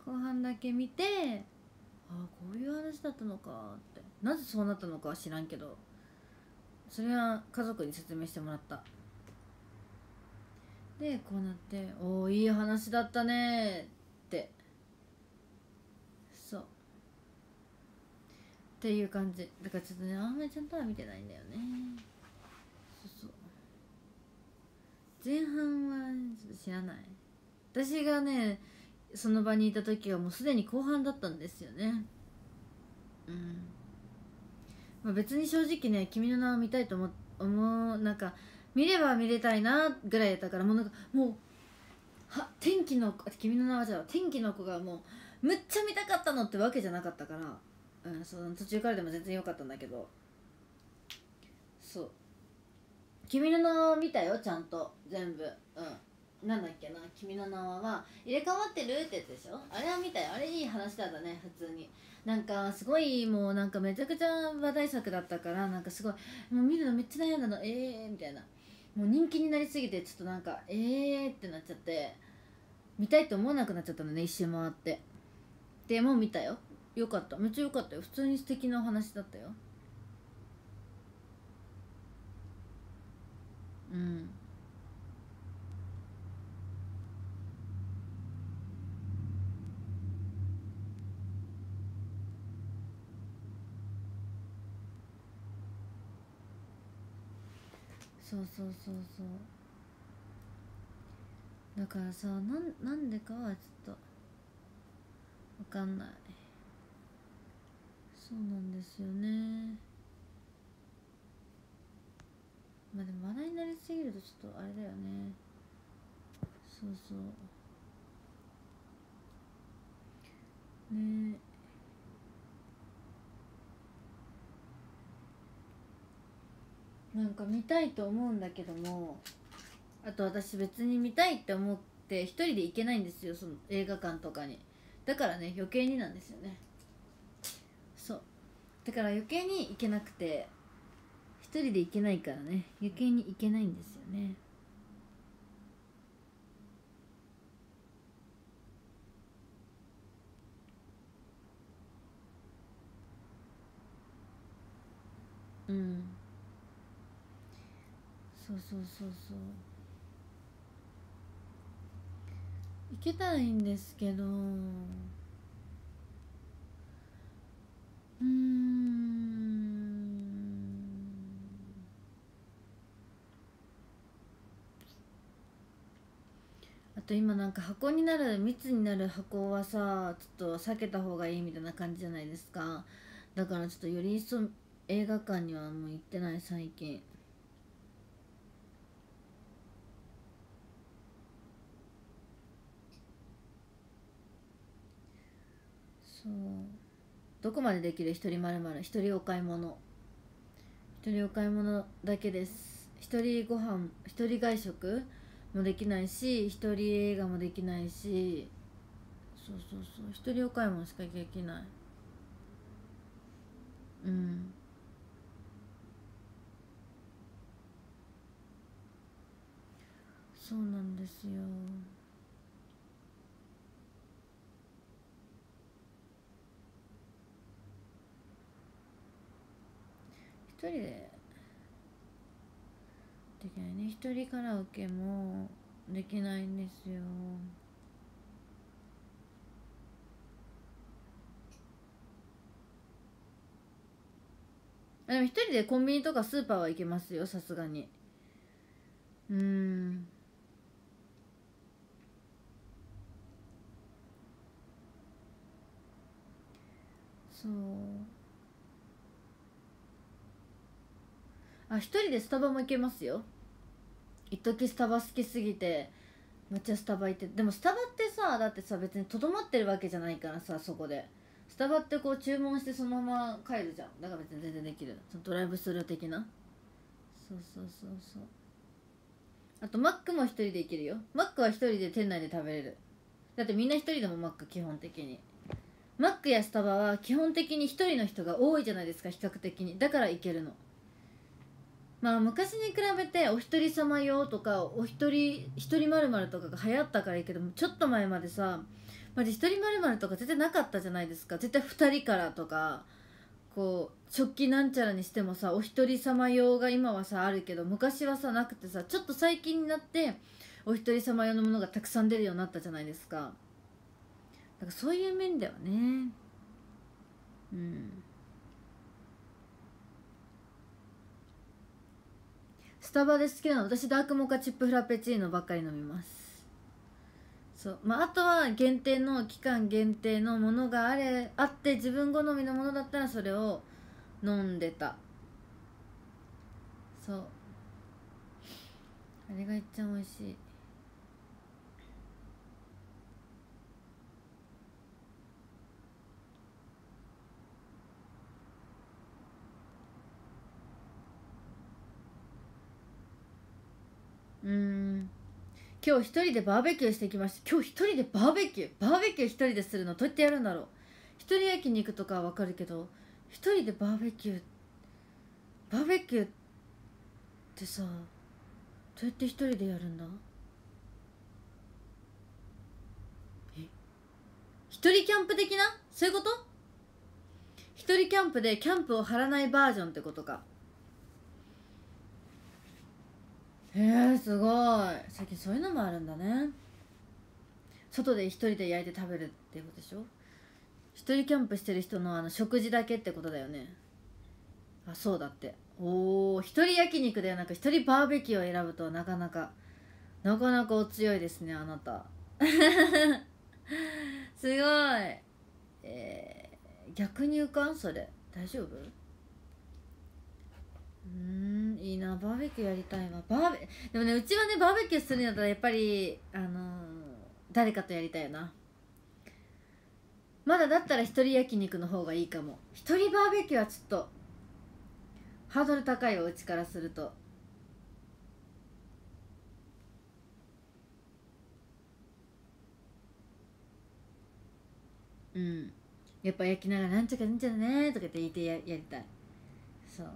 後半だけ見て、ああこういう話だったのかって、なぜそうなったのかは知らんけど、それは家族に説明してもらった。でこうなって「おおいい話だったね」って、そうっていう感じだから、ちょっとねあんまりちゃんとは見てないんだよね。前半は知らない。私がねその場にいた時はもうすでに後半だったんですよね。まあ、別に正直ね「君の名は見たい」と思う、なんか見れば見れたいなぐらいだから、もうなんかもうは天気の子、君の名はじゃあ天気の子がもうむっちゃ見たかったのってわけじゃなかったから、その途中からでも全然良かったんだけど、そう。君の名は見たよ、ちゃんと全部。なんだっけな、君の名は入れ替わってるってやつでしょ、あれは見たよ。あれいい話だったね、普通に。なんかすごいもうなんかめちゃくちゃ話題作だったから、なんかすごいもう見るのめっちゃ悩んだの、みたいな、もう人気になりすぎてちょっとなんかってなっちゃって、見たいと思わなくなっちゃったのね、一周回って。でもう見たよ、よかった、めっちゃよかったよ、普通に素敵なお話だったよ。そうだからさ、なんでかはちょっと分かんない。そうなんですよね。まあでも話題になりすぎるとちょっとあれだよね。ねえ、なんか見たいと思うんだけども、あと私別に見たいって思って一人で行けないんですよ、その映画館とかに。だからね余計になんですよね。そうだから余計に行けなくて、一人で行けないからね、余計に行けないんですよね。うんそう行けたらいいんですけど、あと今なんか箱になる、密になる箱はさ、ちょっと避けた方がいいみたいな感じじゃないですか。だからちょっとより一層映画館にはもう行ってない最近。そう、どこまでできる一人○○、一人お買い物、一人お買い物だけです。一人ご飯、一人外食もできないし、一人映画もできないし、一人お買い物しかできない。うんそうなんですよ。一人でできないね。一人カラオケもできないんですよ。でも一人でコンビニとかスーパーは行けますよ、さすがに。そう。あ、一人でスタバも行けますよ。一時スタバ好きすぎてめっちゃスタバ行って、でもスタバってさ、だってさ別にとどまってるわけじゃないからさ、そこでスタバってこう注文してそのまま帰るじゃん。だから別に全然できる、ドライブスルー的な。そうあとマックも一人で行けるよ。マックは一人で店内で食べれる。だってみんな一人でもマック、基本的にマックやスタバは基本的に一人の人が多いじゃないですか、比較的に。だから行けるの。まあ昔に比べてお一人様用とかお一人○○とかが流行ったからいいけども、ちょっと前までさ、まじ一人○○とか絶対なかったじゃないですか。絶対2人からとか、こう食器なんちゃらにしてもさ、お一人様用が今はさあるけど、昔はさなくてさ、ちょっと最近になってお一人様用のものがたくさん出るようになったじゃないですか。だからそういう面ではね、スタバで好きなの、私ダークモカチップフラペチーノばっかり飲みます。そう、まあ、あとは限定の、期間限定のものがあって、自分好みのものだったらそれを飲んでた。そう、あれがいっちゃ美味しい。今日一人でバーベキューしてきました。今日一人でバーベキュー一人でするの、どうやってやるんだろう。一人焼肉とかはわかるけど、一人でバーベキューってさ、どうやって一人でやるんだ。一人キャンプ的な、そういうこと。一人キャンプでキャンプを張らないバージョンってことか。へえ、すごい。最近そういうのもあるんだね。外で一人で焼いて食べるってことでしょ。一人キャンプしてる人の食事だけってことだよね。あ、そうだって。おお、一人焼肉ではなく一人バーベキューを選ぶとはなかなかお強いですね、あなた。すごい。逆に浮かん、それ大丈夫。いいな、バーベキューやりたいわ。でもね、うちはね、バーベキューするんだったらやっぱり誰かとやりたいよな。まだだったら一人焼肉の方がいいかも。一人バーベキューはちょっとハードル高いよ、うちからすると。やっぱ焼きながらなんちゃかなんちゃらねとか言ってやりたい。そう、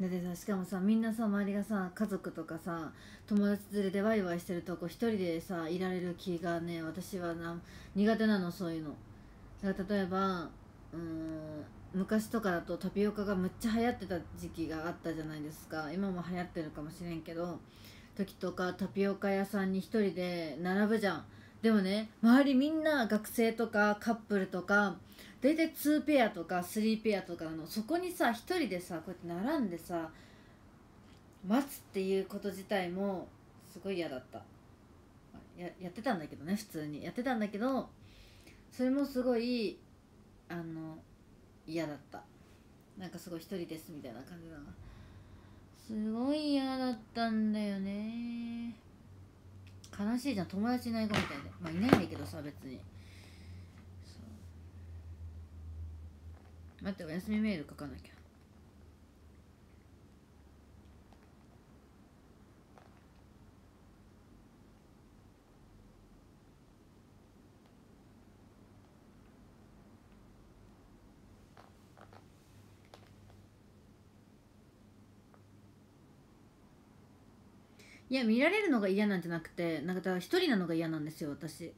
だってさ、しかもさ、みんなさ、周りがさ、家族とかさ、友達連れでワイワイしてるとこ一人でさいられる気がね、私は苦手なの、そういうの。だから例えば昔とかだとタピオカがむっちゃ流行ってた時期があったじゃないですか。今も流行ってるかもしれんけど、時とかタピオカ屋さんに一人で並ぶじゃん。でもね、周りみんな学生とかカップルとか大体2ペアとか3ペアとかの、そこにさ一人でさこうやって並んでさ待つっていうこと自体もすごい嫌だった。やってたんだけどね、普通にやってたんだけど、それもすごい嫌だった。なんかすごい一人ですみたいな感じだな。すごい嫌だったんだよね。悲しいじゃん、友達いない子みたいで。まあいないんだけどさ、別に。待って、お休みメール書かなきゃ。いや、見られるのが嫌なんじゃなくて、なんかだから一人なのが嫌なんですよ、私。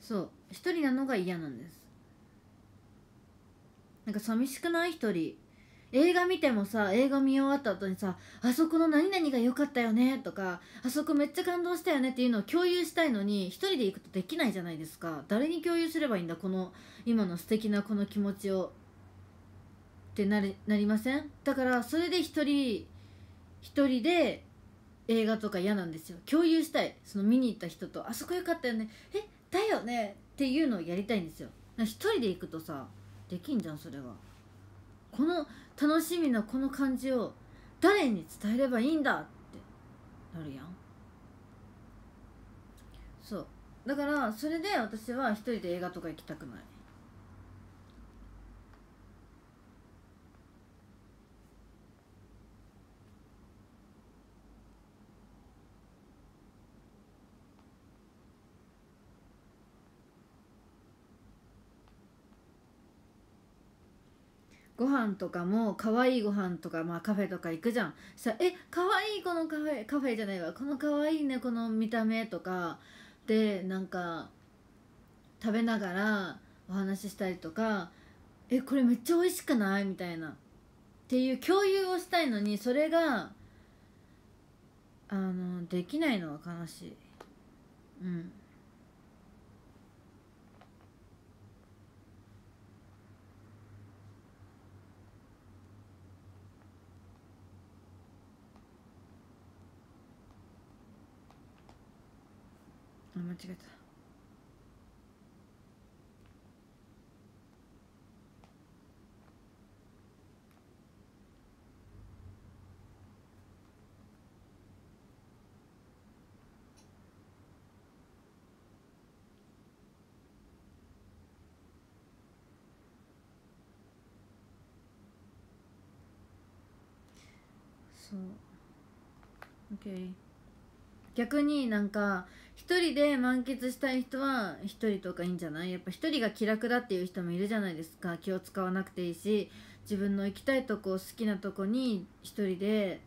そう、一人なのが嫌なんです。なんか寂しくない？一人。映画見てもさ、映画見終わった後にさ、あそこの何々が良かったよねとか、あそこめっちゃ感動したよねっていうのを共有したいのに、一人で行くとできないじゃないですか。誰に共有すればいいんだ、この今の素敵なこの気持ちをってなりません？だからそれで一人で映画とか嫌なんですよ。共有したい。その見に行った人と、あそこよかったよね、えだよねっていうのをやりたいんですよ。一人で行くとさできんじゃん。それはこの楽しみのこの感じを誰に伝えればいいんだってなるやん。そうだからそれで私は一人で映画とか行きたくない。ご飯とかも可愛いご飯とか、まあ、カフェとか行くじゃん。さ、可愛いこのカフェじゃないわ、この可愛いねこの見た目とかでなんか食べながらお話ししたりとか、これめっちゃ美味しくないみたいなっていう共有をしたいのに、それができないのは悲しい。うん。間違えた。そう。OK。逆になんか一人で満喫したい人は一人とかいいんじゃない？やっぱ一人が気楽だっていう人もいるじゃないですか。気を使わなくていいし、自分の行きたいとこ、好きなとこに一人で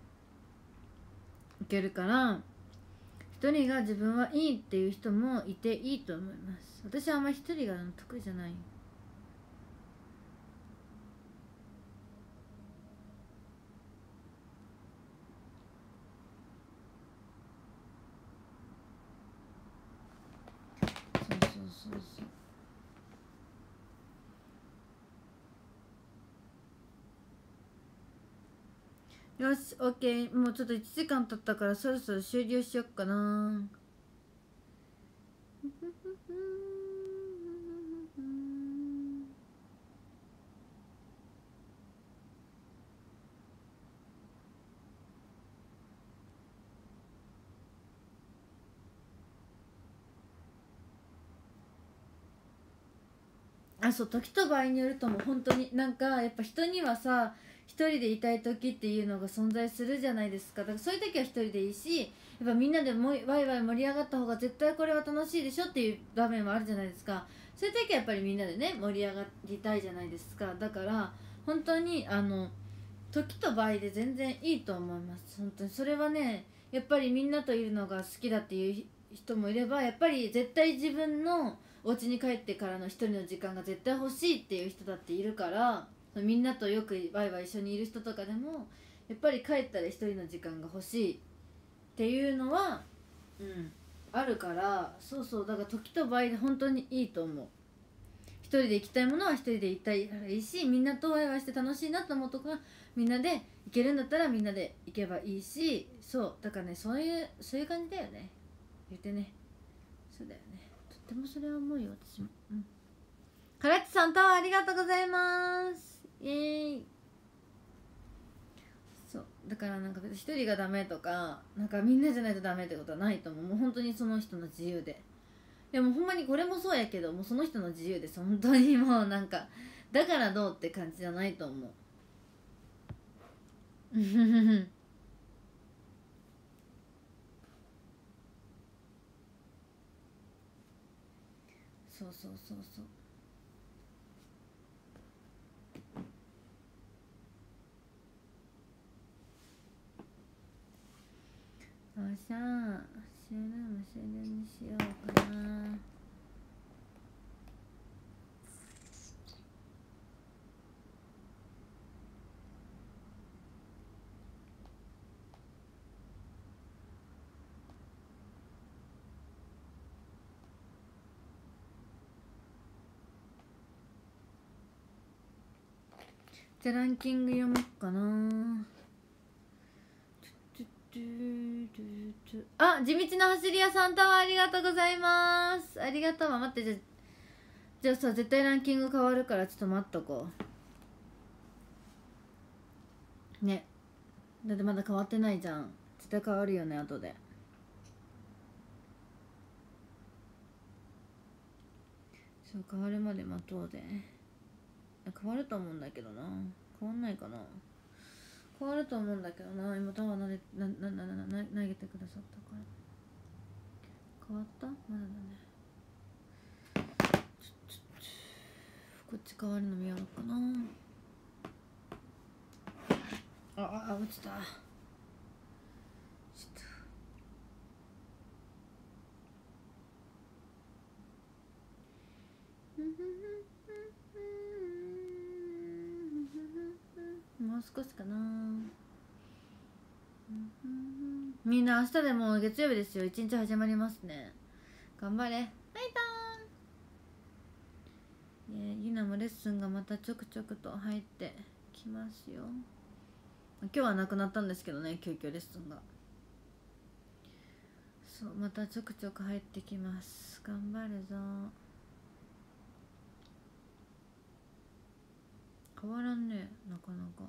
行けるから、一人が自分はいいっていう人もいていいと思います。私はあんまり一人が得意じゃない。よし、OK。もうちょっと1時間経ったからそろそろ終了しよっかな。あ、そう、時と場合によるとも本当になんかやっぱ人にはさ、一人でいたい時っていうのが存在するじゃないですか。だからそういう時は一人でいいし、やっぱみんなでもワイワイ盛り上がった方が絶対これは楽しいでしょっていう場面もあるじゃないですか。そういう時はやっぱりみんなでね盛り上がりたいじゃないですか。だから本当に時と場合で全然いいと思います。本当にそれはね、やっぱりみんなといるのが好きだっていう人もいれば、やっぱり絶対自分のお家に帰ってからの一人の時間が絶対欲しいっていう人だっているから、みんなとよくワイワイ一緒にいる人とかでもやっぱり帰ったら一人の時間が欲しいっていうのはあるから、そうそう、だから時と場合で本当にいいと思う。一人で行きたいものは一人で行ったらいいし、みんなとワイワイして楽しいなと思うとこはみんなで行けるんだったらみんなで行けばいいし、そうだからね、そういう感じだよね。言ってね、そうだよね。とってもそれは思うよ、私も。カラッチさん、タワーありがとうございます。イエーイ。そうだから、なんか一人がダメとか、なんかみんなじゃないとダメってことはないと思う。もう本当にその人の自由で、でもほんまにこれもそうやけど、もうその人の自由です。本当にもうなんかだからどうって感じじゃないと思う。うふふふ。そうそうそうそう。よっしゃー、終了も終了にしようかな。じゃあランキング読もうかな。あ、地道な走り屋さん、タワーありがとうございます。ありがとう。待って、じゃあさ、絶対ランキング変わるからちょっと待っとこうね。だってまだ変わってないじゃん。絶対変わるよね、後で。そう、変わるまで待とうで。変わると思うんだけどな。変わんないかな。変わると思うんだけどな。今タワー投げてくださったから。変わった？まだだね。こっち変わるの見ようかな。あ、落ちた。もう少しかな。みんな明日でも月曜日ですよ。一日始まりますね。頑張れ。はい、たーん。ゆなもレッスンがまたちょくちょくと入ってきますよ。今日はなくなったんですけどね、急遽レッスンが。そう、またちょくちょく入ってきます。頑張るぞ。変わらんね、なかなか。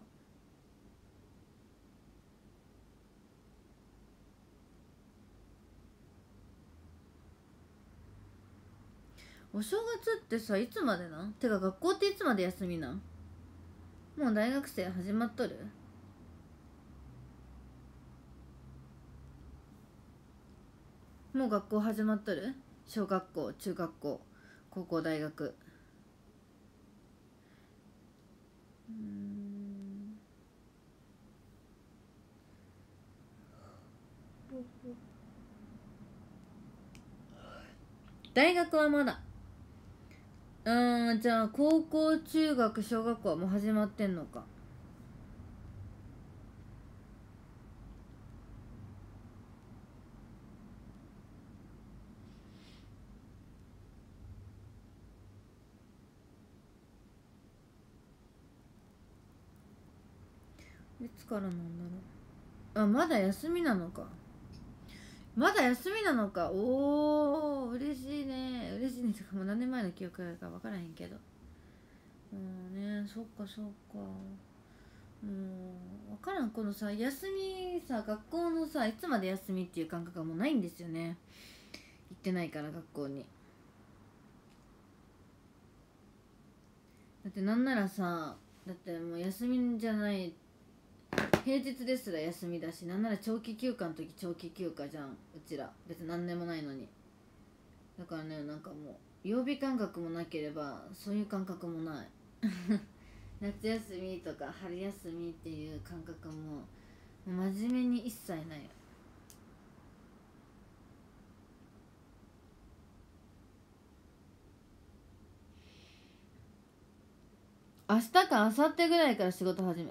お正月ってさ、いつまでなん？てか学校っていつまで休みなん？もう大学生始まっとる？もう学校始まっとる？小学校、中学校、高校、大学。大学はまだ。じゃあ高校、中学、小学校はもう始まってんのか。いつからなんだろう。あ、まだ休みなのか。まだ休みなのか。おお、嬉しいね。嬉しいねとか、もう何年前の記憶か分からへんけど。うんね、そっかそっか。分からん。このさ、休みさ、学校のさ、いつまで休みっていう感覚がもうないんですよね。行ってないから、学校に。だってなんならさ、だってもう休みじゃない。平日ですら休みだし、なんなら長期休暇の時長期休暇じゃん、うちら。別に何でもないのに。だからね、なんかもう曜日感覚もなければそういう感覚もない夏休みとか春休みっていう感覚も真面目に一切ないよ。明日か明後日ぐらいから仕事始め。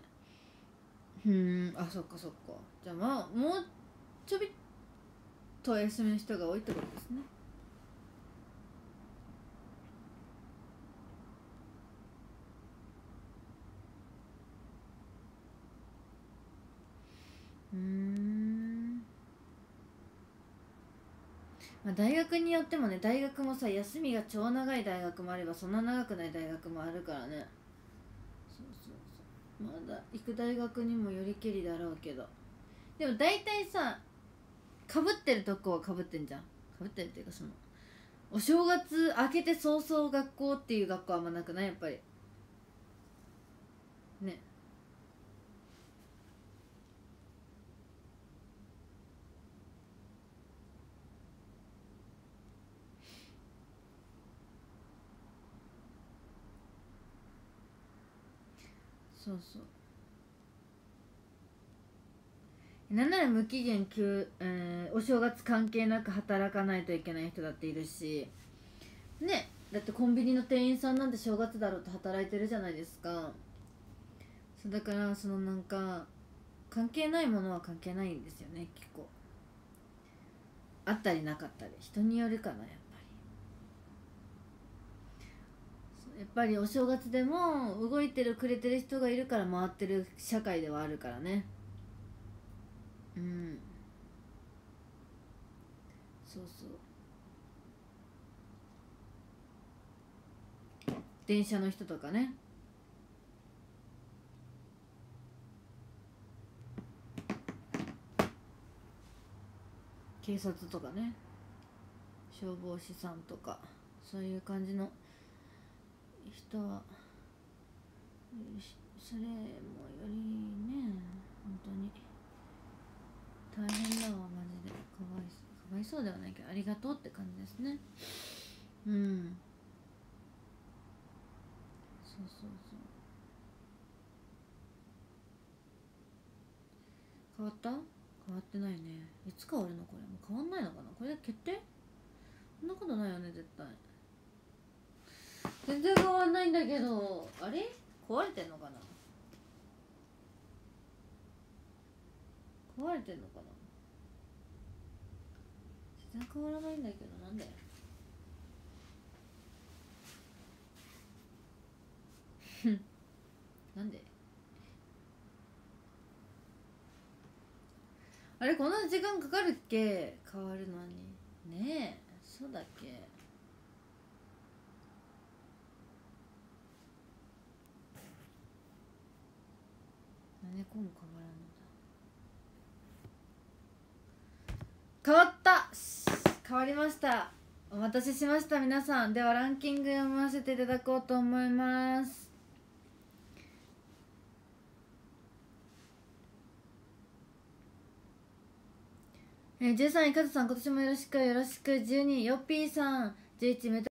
あ、そっかそっか。じゃあまあもうちょびっとお休みの人が多いってことですね。まあ、大学によってもね、大学もさ、休みが超長い大学もあればそんな長くない大学もあるからね。そうそうそう、まだ行く大学にもよりけりだろうけど、でも大体さ被ってるとこは被ってんじゃん。被ってるっていうか、そのお正月明けて早々学校っていう学校はあんまなくない、やっぱりね。そうそう、なんなら無期限お正月関係なく働かないといけない人だっているしね。だってコンビニの店員さんなんて正月だろうと働いてるじゃないですか。そう、だからそのなんか関係ないものは関係ないんですよね。結構あったりなかったり、人によるかな。やっぱりお正月でも動いてるくれてる人がいるから回ってる社会ではあるからね。うん、そうそう、電車の人とかね。警察とかね、消防士さんとか、そういう感じの人はそれもよりね、本当に大変だわ、マジで。かわいそうではないけど、ありがとうって感じですね。うん、そうそうそう。変わった？変わってないね。いつ変わるのこれ？もう変わんないのかな、これで決定？そんなことないよね、絶対。全然変わんないんだけど、あれ壊れてんのかな、壊れてんのかな。全然変わらないんだけど、なんで。なんであれ、こんな時間かかるっけ、変わるのにね。え、そうだっけ。猫も変わらんのだ。変わった、変わりました。お待たせしました皆さん。ではランキング読ませていただこうと思います。13位カズさん、今年もよろしくよろしく。12位ヨッピーさん、11メタ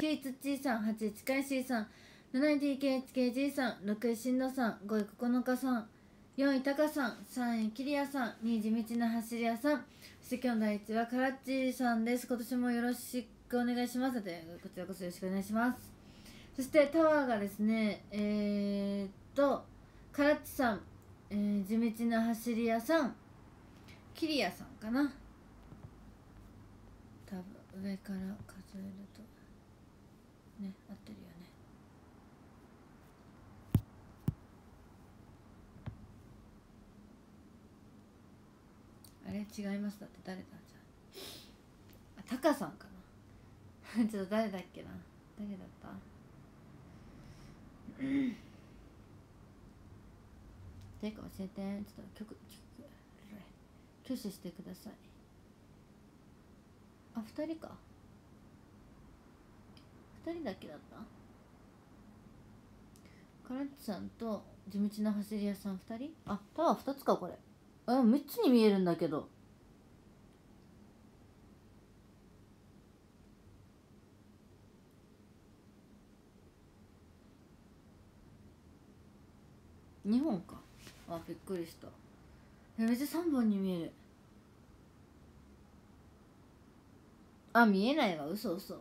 ル、9位ツッチーさん、8位チカイシーさん、7位 TKHKG さん、6位しんどさん、5位9日さん、4位たかさん、3位きりやさん、2位地道な走り屋さん、そして今日の第1位はカラッチさんです。今年もよろしくお願いします。でこちらこそよろしくお願いします。そしてタワーがですね、カラッチさん、地道な走り屋さん、きりやさんかな、多分上から数えるとね、合ってるよね。あれ違います、だって誰だじゃん。あ、タカさんかな。ちょっと誰だっけな、誰だった誰か教えて。ちょっと曲挙手してください。あ、2人か、2人だけだった。カラッチさんと地道な走り屋さん2人、あ、タワー2つかこれ。3つに見えるんだけど、2本か。あ、びっくりした。え、別に3本に見える。あ、見えないわ、嘘嘘。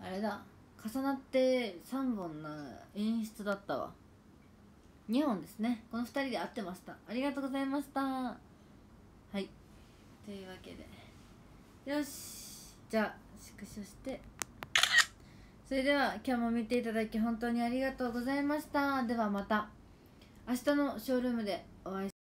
あれだ、重なって3本な演出だったわ。2本ですね。この2人で合ってました。ありがとうございました。はい、というわけで、よし、じゃあ縮小して、それでは今日も見ていただき本当にありがとうございました。ではまた明日のショールームでお会いしましょう。